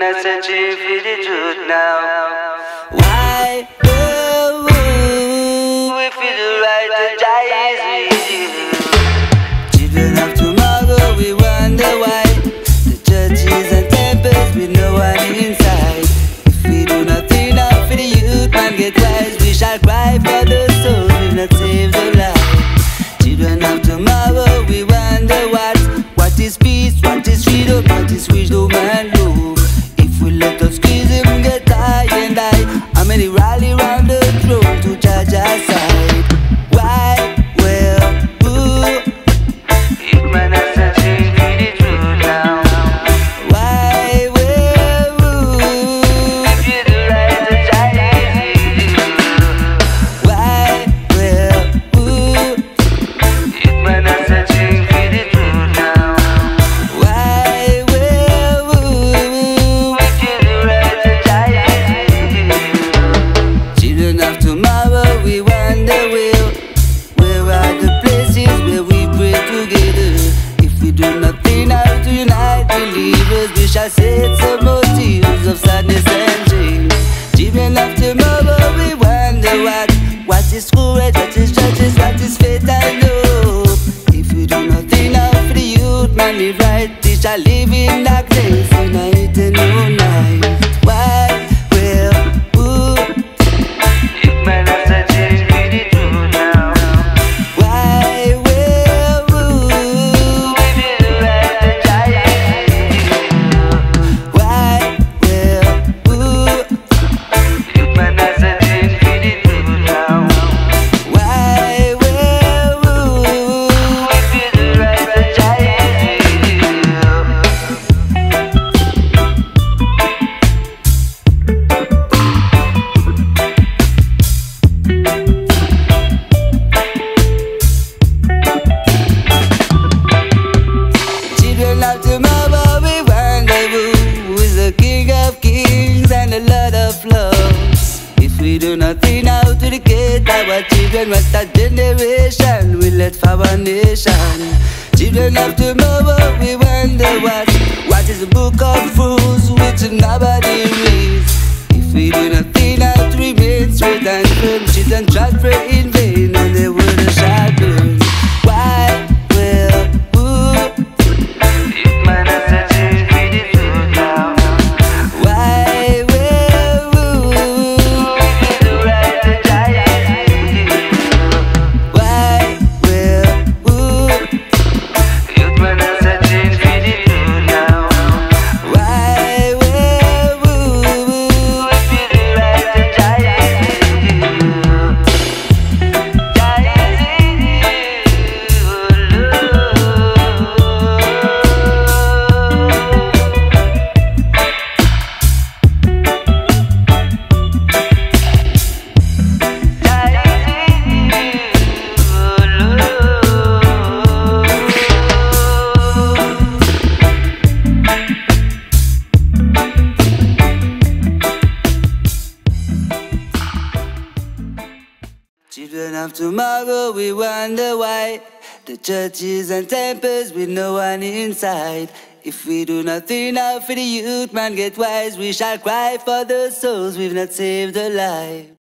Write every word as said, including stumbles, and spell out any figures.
when I said you feel the truth now. Why do we feel the right to die with you? Children of tomorrow, we wonder why the churches and temples with no one inside. If we do nothing enough for the youth, man get wise. We shall cry for the soul, if not save the life. Children of tomorrow, we wonder why. What is peace, what is freedom, what is wisdom and love? If we let us squeeze him, get tired and die. How many rally round the throne to judge our side? Why? Well, who? It might not seem to be true now. Why? Well, who? If you do right to try. Why? Well, who? It might not seem to be true now. We shall set some motives of sadness and dreams. Children of tomorrow, we wonder what. What is courage, what is justice, what is faith and hope? If we do nothing now for the youth, man, we right. We shall live in darkness, in a hidden night. Why? Well, who? It might not such change with the truth now. Why? Well, who? If you do right, try. We do nothing now to the kids, our children, what a generation, we let for our nation. Children of tomorrow, we wonder what. What is the book of rules which nobody reads? If we do nothing now to remain straight and firm, children tried for in vain and they were the shadows. Why? Well, who? It might not such a great truth now. Why? Children of tomorrow, we wonder why the churches and temples with no one inside. If we do nothing now for the youth, man, get wise. We shall cry for the souls we've not saved alive.